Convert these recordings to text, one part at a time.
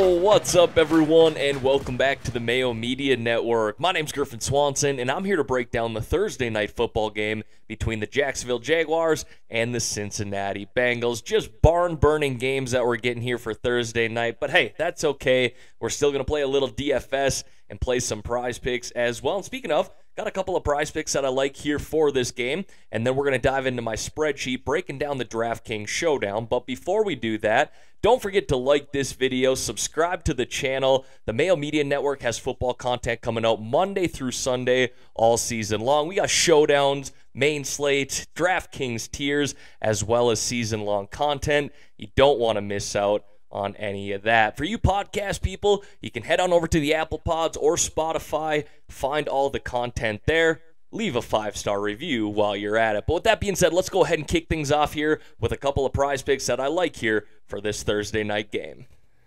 What's up, everyone, and welcome back to the Mayo Media Network. My name's Griffin Swanson, and I'm here to break down the Thursday night football game between the Jacksonville Jaguars and the Cincinnati Bengals. Just barn-burning games that we're getting here for Thursday night, but hey, that's okay. We're still going to play a little DFS and play some prize picks as well. And speaking of, got a couple of prize picks that I like here for this game, and then we're going to dive into my spreadsheet breaking down the DraftKings showdown. But before we do that, don't forget to like this video, subscribe to the channel. The Mayo Media Network has football content coming out Monday through Sunday all season long. We got showdowns, main slate, DraftKings tiers, as well as season-long content. You don't want to miss out on any of that. For you podcast people, you can head on over to the Apple Pods or Spotify, find all the content there, leave a 5-star review while you're at it. But with that being said, let's go ahead and kick things off here with a couple of prize picks that I like here for this Thursday night game.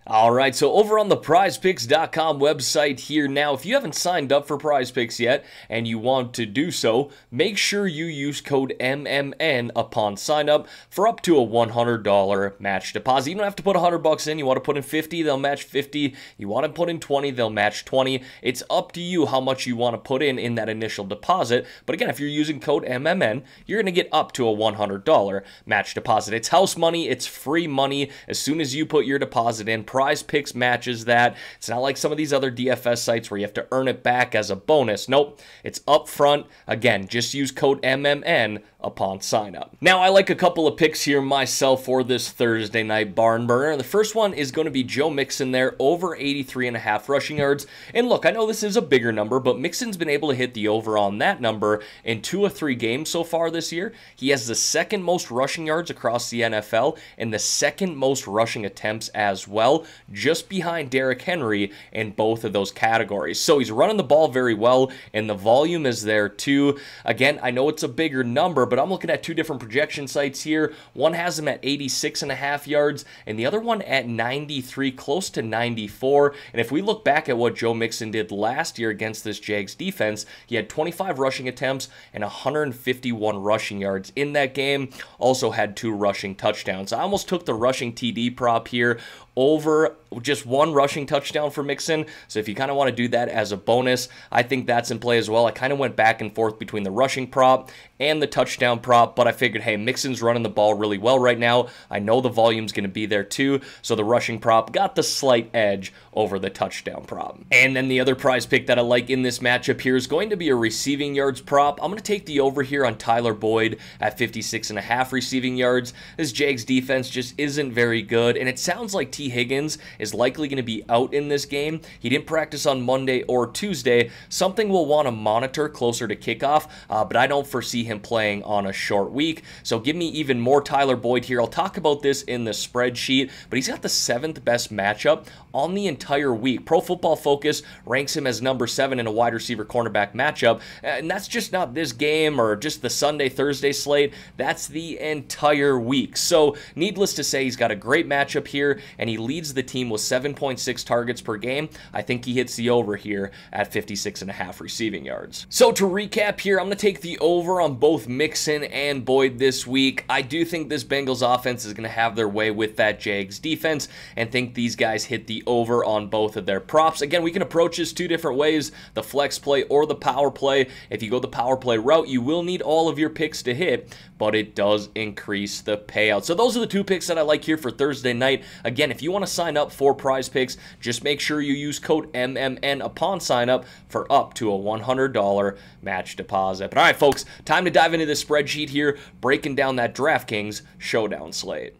All right, so over on the prizepicks.com website here now, if you haven't signed up for Prize Picks yet and you want to do so, make sure you use code MMN upon sign up for up to a $100 match deposit. You don't have to put $100 in. You want to put in 50, they'll match 50. You want to put in 20, they'll match 20. It's up to you how much you want to put in that initial deposit. But again, if you're using code MMN, you're going to get up to a $100 match deposit. It's house money. It's free money. As soon as you put your deposit in, Prize Picks matches that. It's not like some of these other DFS sites where you have to earn it back as a bonus. Nope, it's up front. Again, just use code MMN upon sign up. Now, I like a couple of picks here myself for this Thursday night barn burner. The first one is going to be Joe Mixon there, over 83.5 rushing yards. And look, I know this is a bigger number, but Mixon's been able to hit the over on that number in 2 of 3 games so far this year. He has the second most rushing yards across the NFL and the second most rushing attempts as well, just behind Derrick Henry in both of those categories. So he's running the ball very well, and the volume is there too. Again, I know it's a bigger number, but I'm looking at 2 different projection sites here. One has him at 86.5 yards, and the other one at 93, close to 94. And if we look back at what Joe Mixon did last year against this Jags defense, he had 25 rushing attempts and 151 rushing yards in that game. Also had 2 rushing touchdowns. I almost took the rushing TD prop here over just 1 rushing touchdown for Mixon. So if you kind of want to do that as a bonus, I think that's in play as well. I kind of went back and forth between the rushing prop and the touchdown prop, but I figured, hey, Mixon's running the ball really well right now. I know the volume's going to be there too, so the rushing prop got the slight edge over the touchdown prop. And then the other prize pick that I like in this matchup here is going to be a receiving yards prop. I'm going to take the over here on Tyler Boyd at 56.5 receiving yards. This Jags defense just isn't very good, and it sounds like T. Higgins is likely going to be out in this game. He didn't practice on Monday or Tuesday, something we'll want to monitor closer to kickoff, but I don't foresee him playing on a short week. So give me even more Tyler Boyd here. I'll talk about this in the spreadsheet, but he's got the 7th best matchup on the entire week. Pro Football Focus ranks him as number 7 in a wide receiver cornerback matchup, and that's just not this game or just the Sunday-Thursday slate. That's the entire week. So needless to say, he's got a great matchup here, and he leads the team with 7.6 targets per game. I think he hits the over here at 56.5 receiving yards. So to recap here, I'm going to take the over on both Mixon and Boyd this week. I do think this Bengals offense is going to have their way with that Jags defense, and think these guys hit the over on both of their props. Again, we can approach this 2 different ways, the flex play or the power play. If you go the power play route, you will need all of your picks to hit, but it does increase the payout. So those are the 2 picks that I like here for Thursday night. Again, if you want to sign up for Prize Picks, just make sure you use code MMN upon sign up for up to a $100 match deposit. But all right, folks, time to dive into this spreadsheet here, breaking down that DraftKings showdown slate.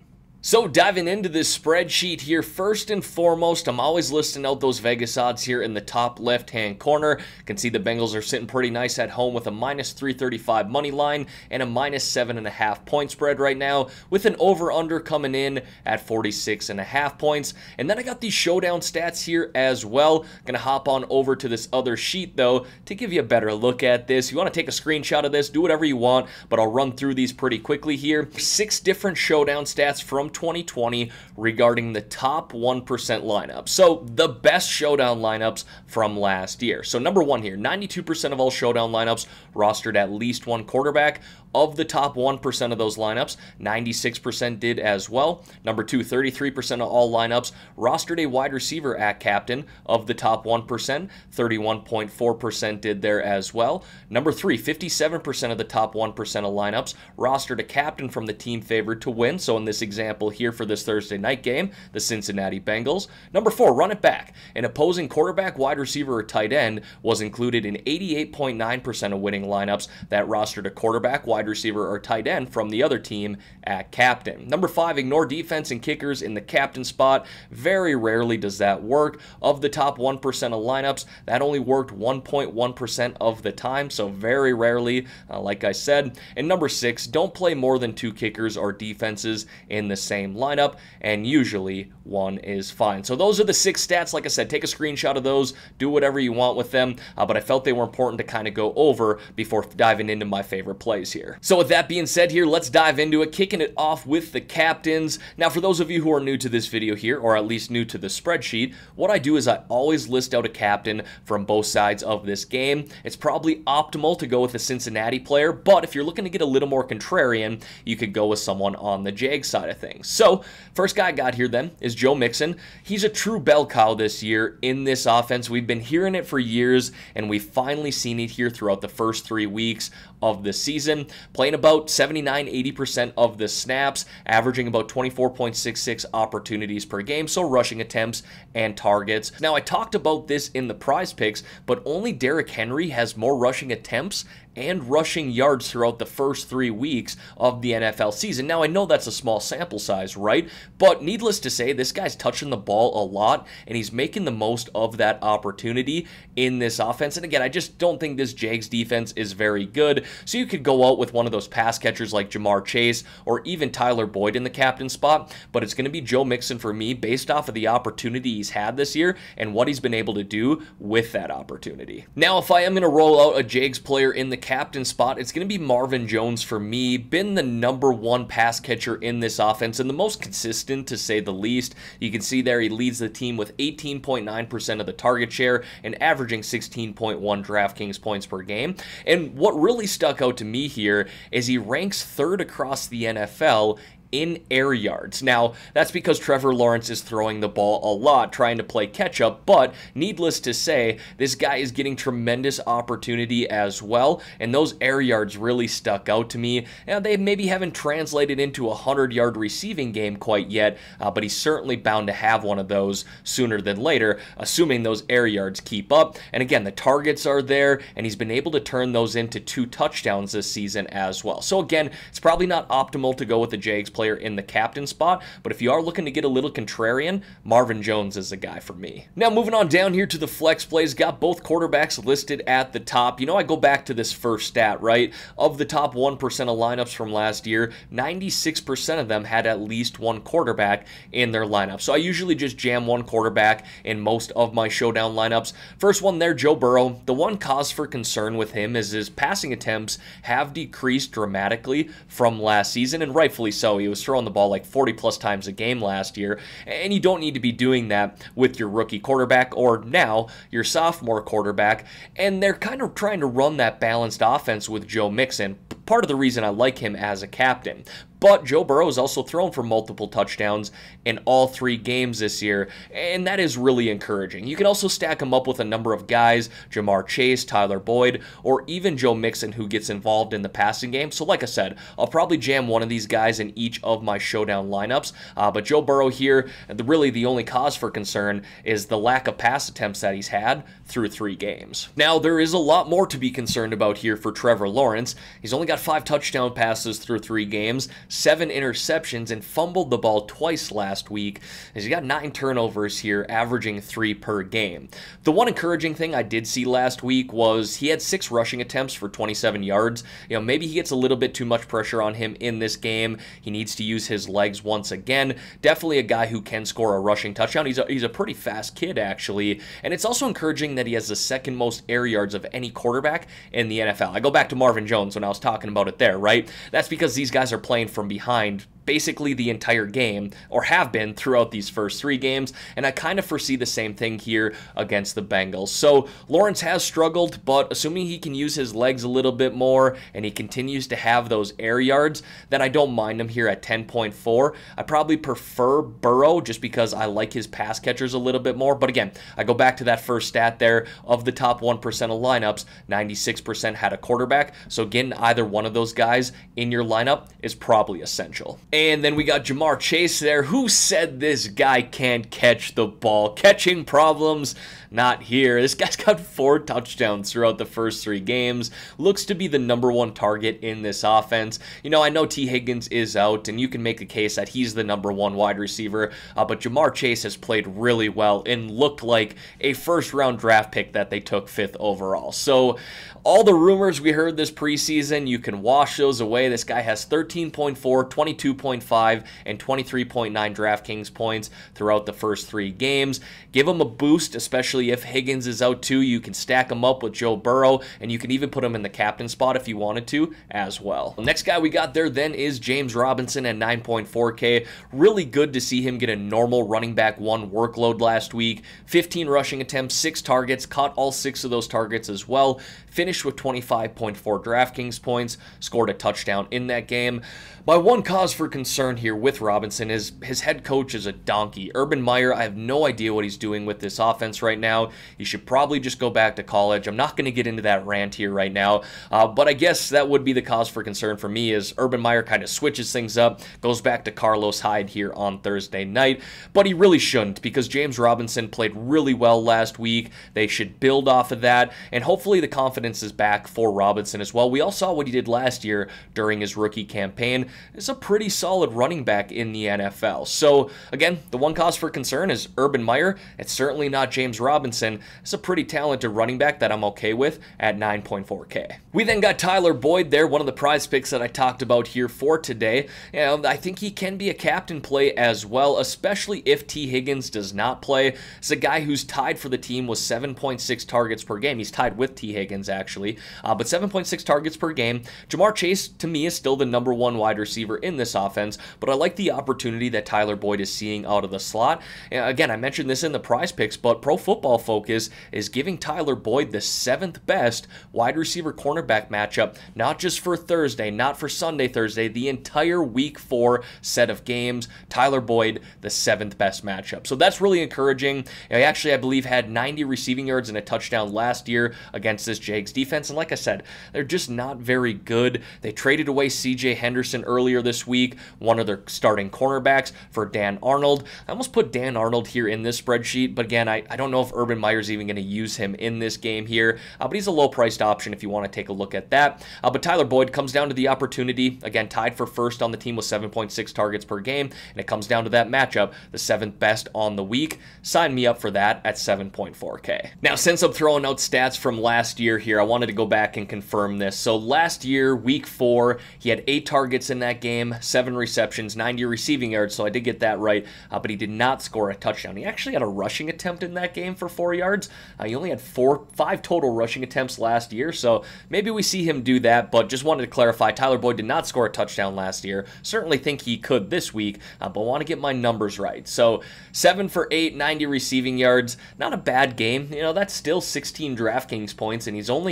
So diving into this spreadsheet here, first and foremost, I'm always listing out those Vegas odds here in the top left-hand corner. You can see the Bengals are sitting pretty nice at home with a -335 money line and a -7.5 point spread right now, with an over-under coming in at 46.5 points. And then I got these showdown stats here as well. Gonna hop on over to this other sheet though to give you a better look at this. You want to take a screenshot of this, do whatever you want, but I'll run through these pretty quickly here. 6 different showdown stats from 2020 regarding the top 1% lineup. So the best showdown lineups from last year. So number one here, 92% of all showdown lineups rostered at least one quarterback. Of the top 1% of those lineups, 96% did as well. Number two, 33% of all lineups rostered a wide receiver at captain. Of the top 1%, 31.4% did there as well. Number three, 57% of the top 1% of lineups rostered a captain from the team favored to win. So in this example here for this Thursday night game, the Cincinnati Bengals. Number four, run it back. An opposing quarterback, wide receiver, or tight end was included in 88.9% of winning lineups that rostered a quarterback, wide receiver, or tight end from the other team at captain. Number five, ignore defense and kickers in the captain spot. Very rarely does that work. Of the top 1% of lineups, that only worked 1.1% of the time, so very rarely, like I said. And number six, don't play more than two kickers or defenses in the same lineup, and usually one is fine. So those are the six stats. Like I said, take a screenshot of those, do whatever you want with them, but I felt they were important to kind of go over before diving into my favorite plays here. So with that being said here, let's dive into it, kicking it off with the captains. Now, for those of you who are new to this video here, or at least new to the spreadsheet, what I do is I always list out a captain from both sides of this game. It's probably optimal to go with a Cincinnati player, but if you're looking to get a little more contrarian, you could go with someone on the Jag side of things. So first guy I got here then is Joe Mixon. He's a true bell cow this year in this offense. We've been hearing it for years, and we've finally seen it here throughout the first 3 weeks of the season, playing about 79–80% of the snaps, averaging about 24.66 opportunities per game, so rushing attempts and targets. Now, I talked about this in the prize picks, but only Derrick Henry has more rushing attempts and rushing yards throughout the first 3 weeks of the NFL season. Now, I know that's a small sample size, right? But needless to say, this guy's touching the ball a lot, and he's making the most of that opportunity in this offense. And again, I just don't think this Jags defense is very good. So you could go out with one of those pass catchers like Ja'Marr Chase or even Tyler Boyd in the captain spot, but it's going to be Joe Mixon for me based off of the opportunity he's had this year and what he's been able to do with that opportunity. Now, if I am going to roll out a Jags player in the captain spot, it's going to be Marvin Jones for me. Been the number one pass catcher in this offense and the most consistent, to say the least. You can see there he leads the team with 18.9% of the target share and averaging 16.1 DraftKings points per game. And what really stuck out to me here is he ranks third across the NFL in air yards. Now, that's because Trevor Lawrence is throwing the ball a lot, trying to play catch up, but needless to say, this guy is getting tremendous opportunity as well, and those air yards really stuck out to me. Now, they maybe haven't translated into a 100-yard receiving game quite yet, but he's certainly bound to have one of those sooner than later, assuming those air yards keep up. And again, the targets are there, and he's been able to turn those into 2 touchdowns this season as well. So again, it's probably not optimal to go with the Jags player in the captain spot, but if you are looking to get a little contrarian, Marvin Jones is the guy for me. Now, moving on down here to the flex plays, got both quarterbacks listed at the top. You know, I go back to this first stat, right? Of the top 1% of lineups from last year, 96% of them had at least one quarterback in their lineup. So I usually just jam one quarterback in most of my showdown lineups. First one there, Joe Burrow. The one cause for concern with him is his passing attempts have decreased dramatically from last season, and rightfully so. He was throwing the ball like 40-plus times a game last year, and you don't need to be doing that with your rookie quarterback or now your sophomore quarterback, and they're kind of trying to run that balanced offense with Joe Mixon. Part of the reason I like him as a captain. But Joe Burrow has also thrown for multiple touchdowns in all 3 games this year, and that is really encouraging. You can also stack him up with a number of guys, Ja'Marr Chase, Tyler Boyd, or even Joe Mixon, who gets involved in the passing game. So like I said, I'll probably jam one of these guys in each of my showdown lineups, but Joe Burrow here, really the only cause for concern is the lack of pass attempts that he's had through 3 games. Now, there is a lot more to be concerned about here for Trevor Lawrence. He's only got 5 touchdown passes through 3 games, 7 interceptions, and fumbled the ball twice last week, as he got 9 turnovers here, averaging 3 per game. The one encouraging thing I did see last week was he had 6 rushing attempts for 27 yards. You know, maybe he gets a little bit too much pressure on him in this game. He needs to use his legs once again. Definitely a guy who can score a rushing touchdown. He's a pretty fast kid, actually, and it's also encouraging that he has the second most air yards of any quarterback in the NFL. I go back to Marvin Jones when I was talking about it there, right? That's because these guys are playing from behind basically the entire game, or have been throughout these first three games, and I kind of foresee the same thing here against the Bengals. So Lawrence has struggled, but assuming he can use his legs a little bit more and he continues to have those air yards, then I don't mind him here at 10.4. I probably prefer Burrow just because I like his pass catchers a little bit more, but again, I go back to that first stat there of the top 1% of lineups, 96% had a quarterback, so getting either one of those guys in your lineup is probably essential. And then we got Ja'Marr Chase there. Who said this guy can't catch the ball? Catching problems, not here. This guy's got 4 touchdowns throughout the first 3 games. Looks to be the #1 target in this offense. You know, I know T. Higgins is out, and you can make a case that he's the #1 wide receiver, but Ja'Marr Chase has played really well and looked like a first-round draft pick that they took 5th overall. So all the rumors we heard this preseason, you can wash those away. This guy has 13.4, 22.4, 2.5 and 23.9 DraftKings points throughout the first 3 games. Give him a boost, especially if Higgins is out too. You can stack him up with Joe Burrow, and you can even put him in the captain spot if you wanted to as well. Next guy we got there then is James Robinson at 9.4K. Really good to see him get a normal running back 1 workload last week. 15 rushing attempts, 6 targets, caught all 6 of those targets as well. Finished with 25.4 DraftKings points, scored a touchdown in that game. My one cause for concern here with Robinson is his head coach is a donkey. Urban Meyer, I have no idea what he's doing with this offense right now. He should probably just go back to college. I'm not going to get into that rant here right now, but I guess that would be the cause for concern for me is Urban Meyer kind of switches things up, goes back to Carlos Hyde here on Thursday night, but he really shouldn't because James Robinson played really well last week. They should build off of that, and hopefully the confidence is back for Robinson as well. We all saw what he did last year during his rookie campaign. It's a pretty solid running back in the NFL. So again, the one cause for concern is Urban Meyer. It's certainly not James Robinson. It's a pretty talented running back that I'm okay with at 9.4K. We then got Tyler Boyd there, one of the prize picks that I talked about here for today. And I think he can be a captain play as well, especially if T. Higgins does not play. It's a guy who's tied for the team with 7.6 targets per game. He's tied with T. Higgins actually, but 7.6 targets per game. Ja'Marr Chase to me is still the #1 wide receiver in this offense, but I like the opportunity that Tyler Boyd is seeing out of the slot. And again, I mentioned this in the prize picks, but Pro Football Focus is giving Tyler Boyd the 7th best wide receiver cornerback matchup, not just for Thursday, not for Sunday, Thursday, the entire week 4 set of games. Tyler Boyd, the 7th best matchup. So that's really encouraging. He actually, I believe, had 90 receiving yards and a touchdown last year against this Jags defense. And like I said, they're just not very good. They traded away C.J. Henderson earlier this week, one of their starting cornerbacks, for Dan Arnold. I almost put Dan Arnold here in this spreadsheet, but again, I don't know if Urban Meyer's even going to use him in this game here, but he's a low-priced option if you want to take a look at that. But Tyler Boyd comes down to the opportunity, again, tied for 1st on the team with 7.6 targets per game, and it comes down to that matchup, the 7th best on the week. Sign me up for that at 7.4K. Now, since I'm throwing out stats from last year here, I wanted to go back and confirm this. So last year, week 4, he had 8 targets in that game, 7 receptions, 90 receiving yards, so I did get that right, but he did not score a touchdown. He actually had a rushing attempt in that game for 4 yards. He only had 5 total rushing attempts last year, so maybe we see him do that, but just wanted to clarify, Tyler Boyd did not score a touchdown last year. Certainly think he could this week, but want to get my numbers right. So 7 for 8, 90 receiving yards, not a bad game. You know, that's still 16 DraftKings points, and he's only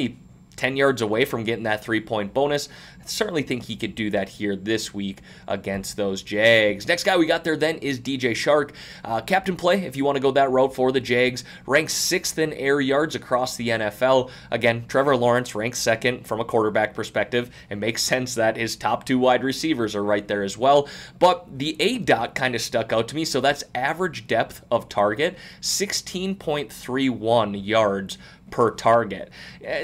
10 yards away from getting that 3-point bonus. I certainly think he could do that here this week against those Jags. Next guy we got there then is DJ Shark. Captain play, if you want to go that route for the Jags, ranks 6th in air yards across the NFL. Again, Trevor Lawrence ranks 2nd from a quarterback perspective. It makes sense that his top 2 wide receivers are right there as well. But the A dot kind of stuck out to me, so that's average depth of target, 16.31 yards per target.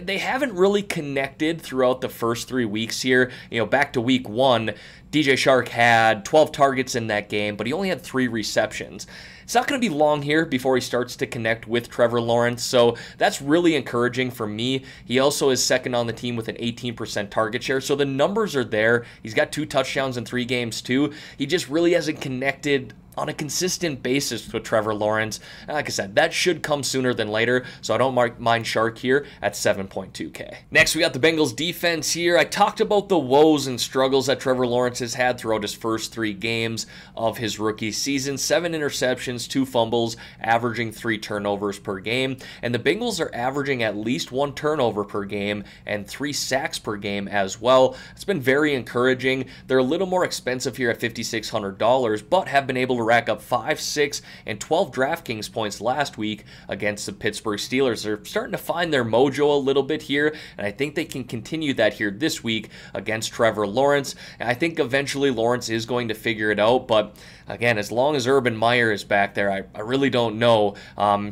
They haven't really connected throughout the first 3 weeks here. You know, back to week 1, DJ Shark had 12 targets in that game, but he only had 3 receptions. It's not going to be long here before he starts to connect with Trevor Lawrence, so that's really encouraging for me. He also is 2nd on the team with an 18% target share, so the numbers are there. He's got 2 touchdowns in 3 games too. He just really hasn't connected on a consistent basis with Trevor Lawrence. Like I said, that should come sooner than later, so I don't mind Shark here at 7.2K. Next, we got the Bengals defense here. I talked about the woes and struggles that Trevor Lawrence has had throughout his first three games of his rookie season. 7 interceptions, 2 fumbles, averaging 3 turnovers per game. And the Bengals are averaging at least 1 turnover per game and 3 sacks per game as well. It's been very encouraging. They're a little more expensive here at $5,600, but have been able to rack up 5, 6, and 12 DraftKings points last week against the Pittsburgh Steelers. They're starting to find their mojo a little bit here, and I think they can continue that here this week against Trevor Lawrence. And I think eventually Lawrence is going to figure it out, but again, as long as Urban Meyer is back there, I really don't know.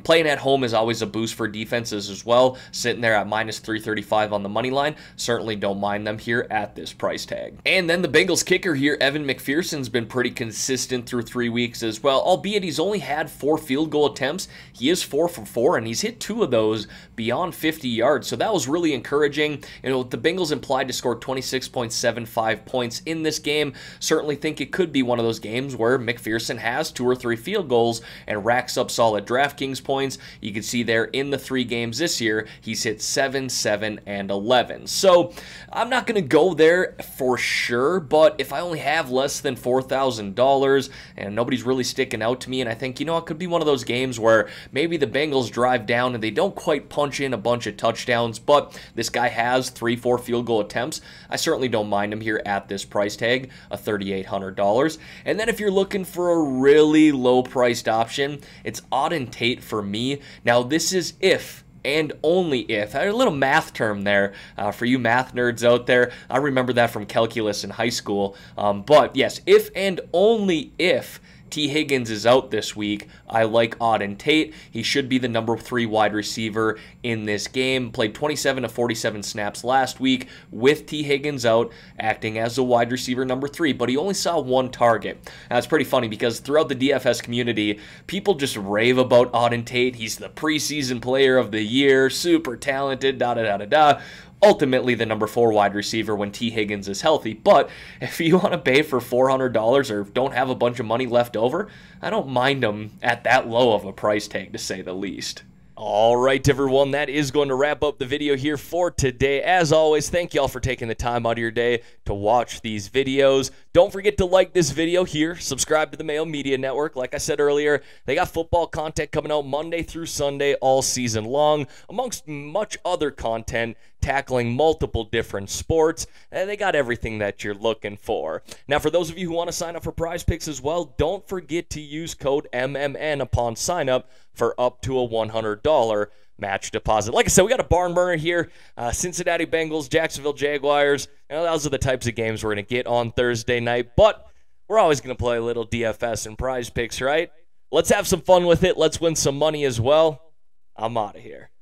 Playing at home is always a boost for defenses as well. Sitting there at minus 335 on the money line, certainly don't mind them here at this price tag. And then the Bengals kicker here, Evan McPherson's been pretty consistent through 3 weeks as well, albeit he's only had 4 field goal attempts. He is 4 for 4, and he's hit 2 of those beyond 50 yards, so that was really encouraging. You know, the Bengals implied to score 26.75 points in this game. Certainly think it could be one of those games where McPherson has 2 or 3 field goals and racks up solid DraftKings points. You can see there in the 3 games this year, he's hit 7, 7, and 11. So I'm not going to go there for sure, but if I only have less than $4,000 and nobody's really sticking out to me, and I think, you know, it could be one of those games where maybe the Bengals drive down and they don't quite punch in a bunch of touchdowns, but this guy has 3, 4 field goal attempts, I certainly don't mind him here at this price tag of $3,800. And then if you're looking for a really low-priced option, it's Auden Tate for me. Now, this is if and only if. A little math term there for you math nerds out there. I remember that from calculus in high school. But yes, if and only if T. Higgins is out this week, I like Auden Tate. He should be the number 3 wide receiver in this game. Played 27 to 47 snaps last week with T. Higgins out, acting as the wide receiver number 3, but he only saw 1 target. Now, it's pretty funny because throughout the DFS community, people just rave about Auden Tate. He's the preseason player of the year, super talented, da-da-da-da-da. Ultimately the number 4 wide receiver when T. Higgins is healthy. But if you want to pay for $400 or don't have a bunch of money left over, I don't mind them at that low of a price tag, to say the least. All right, everyone, that is going to wrap up the video here for today. As always, thank y'all for taking the time out of your day to watch these videos. Don't forget to like this video here. Subscribe to the Mayo Media Network. Like I said earlier, they got football content coming out Monday through Sunday all season long, amongst much other content tackling multiple different sports. And they got everything that you're looking for. Now, for those of you who want to sign up for Prize Picks as well, don't forget to use code MMN upon sign up for up to a $100 match deposit. Like I said, we got a barn burner here. Cincinnati Bengals, Jacksonville Jaguars. You know, those are the types of games we're going to get on Thursday night, but we're always going to play a little DFS and Prize Picks, right? Let's have some fun with it. Let's win some money as well. I'm out of here.